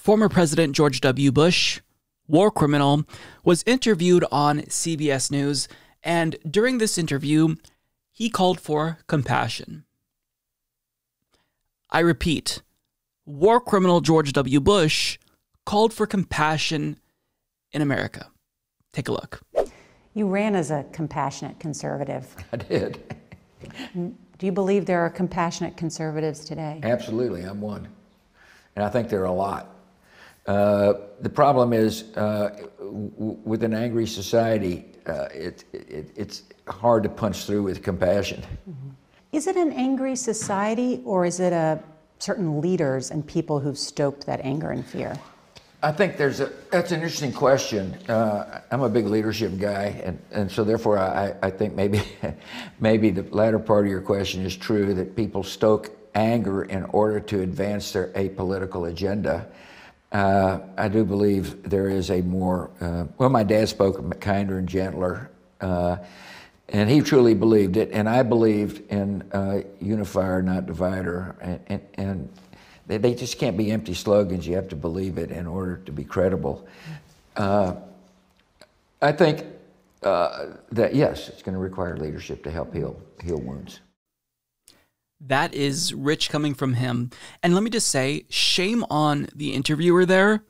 former President George W. Bush, war criminal, was interviewed on CBS News, and during this interview, he called for compassion. I repeat, war criminal George W. Bush called for compassion in America. Take a look. You ran as a compassionate conservative. I did. Do you believe there are compassionate conservatives today? Absolutely, I'm one. And I think there are a lot. The problem is, with an angry society, it's hard to punch through with compassion. Mm-hmm. Is it an angry society, or is it a certain leaders and people who've stoked that anger and fear? I think that's an interesting question. I'm a big leadership guy, and so therefore I think maybe the latter part of your question is true, that people stoke anger in order to advance their apolitical agenda. I do believe there is a more, well, my dad spoke kinder and gentler, and he truly believed it, and I believed in unifier, not divider, and they just can't be empty slogans. You have to believe it in order to be credible. I think that, yes, it's going to require leadership to help heal wounds. That is rich coming from him. And let me just say, shame on the interviewer there,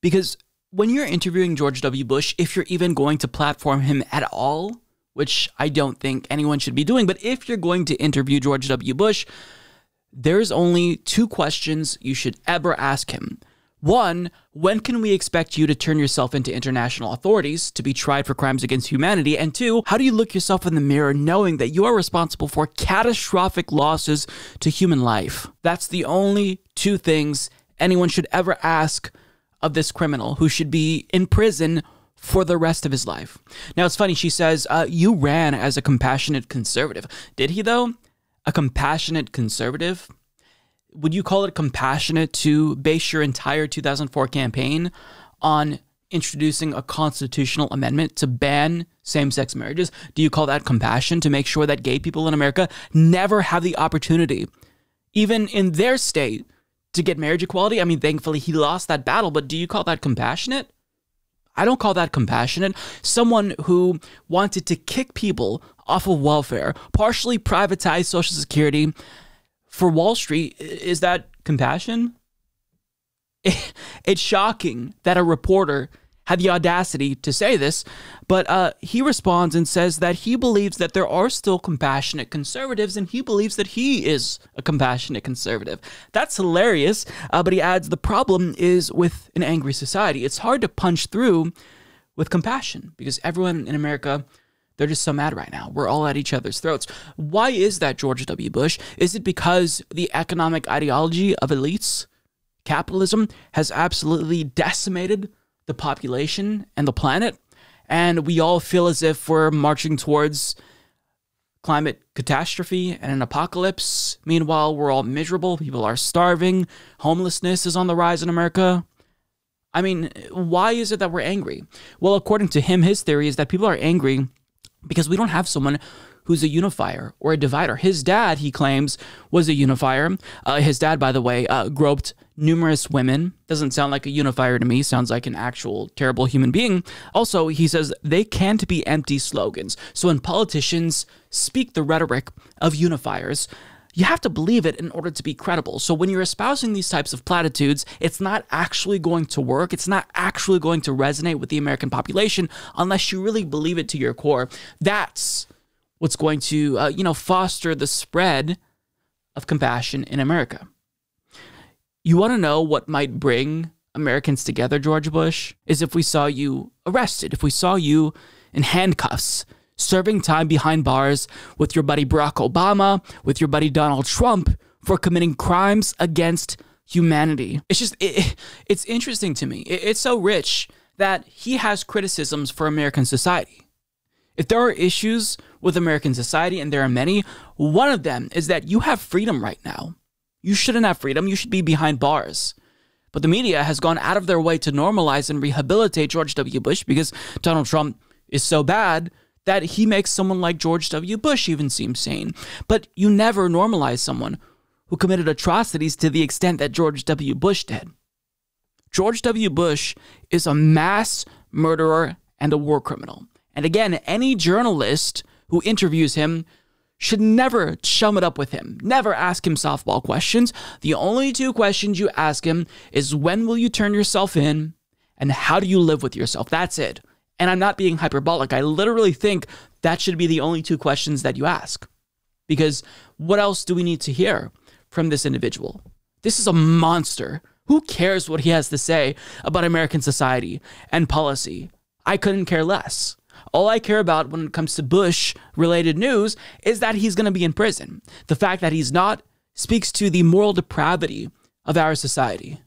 because when you're interviewing George W. Bush, if you're even going to platform him at all, which I don't think anyone should be doing, but if you're going to interview George W. Bush, there's only two questions you should ever ask him. One, when can we expect you to turn yourself into international authorities to be tried for crimes against humanity? And two, how do you look yourself in the mirror knowing that you are responsible for catastrophic losses to human life? That's the only two things anyone should ever ask of this criminal who should be in prison for the rest of his life. Now, it's funny. She says, you ran as a compassionate conservative. Did he, though? A compassionate conservative? Would you call it compassionate to base your entire 2004 campaign on introducing a constitutional amendment to ban same-sex marriages? Do you call that compassion to make sure that gay people in America never have the opportunity, even in their state, to get marriage equality? I mean, thankfully, he lost that battle, but do you call that compassionate? I don't call that compassionate. Someone who wanted to kick people off of welfare, partially privatize Social Security for Wall Street, is that compassion? It's shocking that a reporter had the audacity to say this, but he responds and says that he believes that there are still compassionate conservatives, and he believes that he is a compassionate conservative. That's hilarious, but he adds the problem is with an angry society. It's hard to punch through with compassion because everyone in America, they're just so mad right now. We're all at each other's throats. Why is that, George W. Bush? Is it because the economic ideology of elites, capitalism, has absolutely decimated the population and the planet, and we all feel as if we're marching towards climate catastrophe and an apocalypse? Meanwhile, we're all miserable. People are starving. Homelessness is on the rise in America. I mean, why is it that we're angry? Well, according to him, his theory is that people are angry because we don't have someone who's a unifier or a divider. His dad, he claims, was a unifier. His dad, by the way, groped numerous women. Doesn't sound like a unifier to me. Sounds like an actual terrible human being. Also, he says they can't be empty slogans. So when politicians speak the rhetoric of unifiers, you have to believe it in order to be credible. So when you're espousing these types of platitudes, it's not actually going to work. It's not actually going to resonate with the American population unless you really believe it to your core. That's what's going to, you know, foster the spread of compassion in America. You want to know what might bring Americans together, George Bush, is if we saw you arrested, if we saw you in handcuffs, serving time behind bars with your buddy Barack Obama, with your buddy Donald Trump for committing crimes against humanity. It's just, it's interesting to me. It's so rich that he has criticisms for American society. If there are issues with American society, and there are many, one of them is that you have freedom right now. You shouldn't have freedom. You should be behind bars. But the media has gone out of their way to normalize and rehabilitate George W. Bush because Donald Trump is so bad that he makes someone like George W. Bush even seem sane. But you never normalize someone who committed atrocities to the extent that George W. Bush did. George W. Bush is a mass murderer and a war criminal. And again, any journalist who interviews him should never chum it up with him. Never ask him softball questions. The only two questions you ask him is, when will you turn yourself in, and how do you live with yourself? That's it. And I'm not being hyperbolic. I literally think that should be the only two questions that you ask. Because what else do we need to hear from this individual? This is a monster. Who cares what he has to say about American society and policy? I couldn't care less. All I care about when it comes to Bush-related news is that he's going to be in prison. The fact that he's not speaks to the moral depravity of our society.